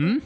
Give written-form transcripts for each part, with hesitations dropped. Oh.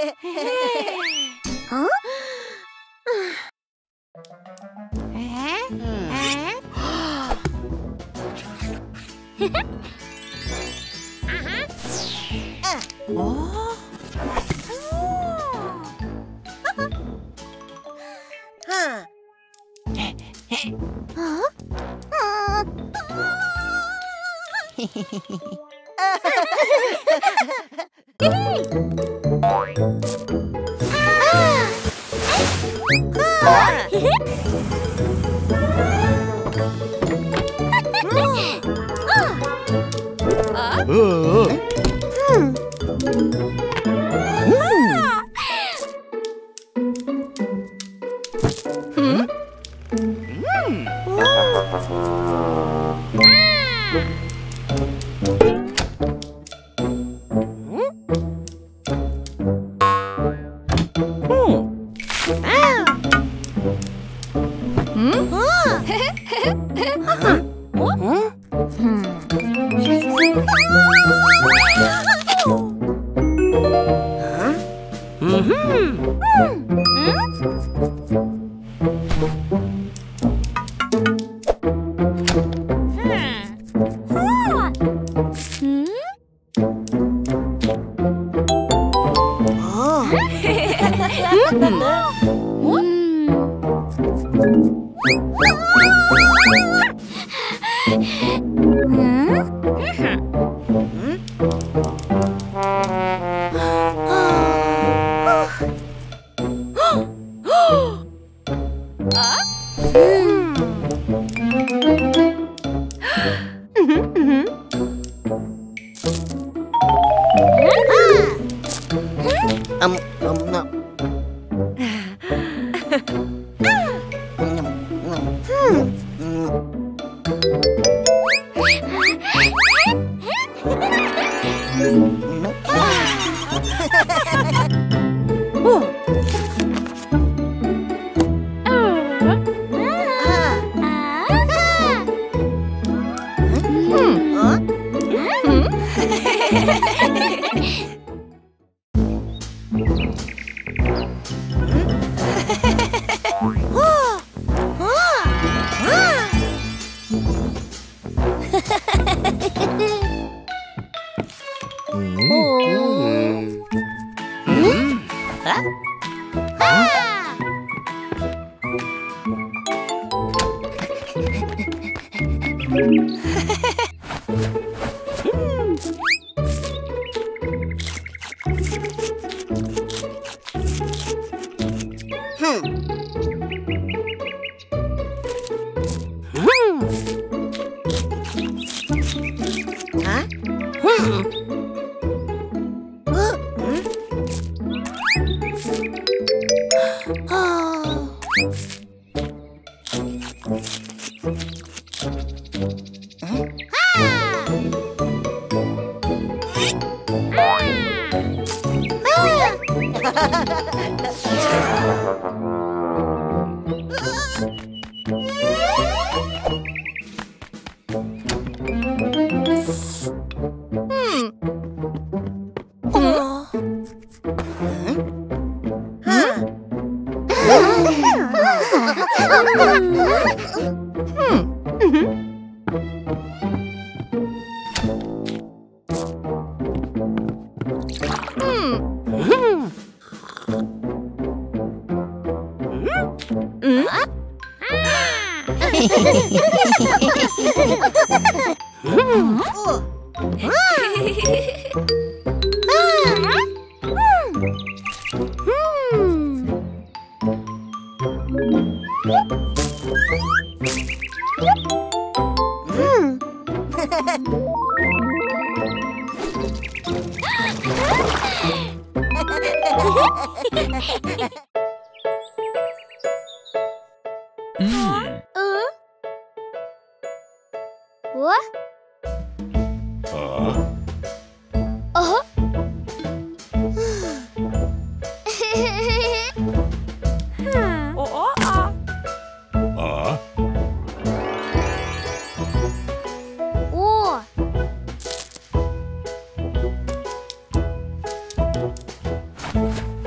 Huh? Oh. Huh.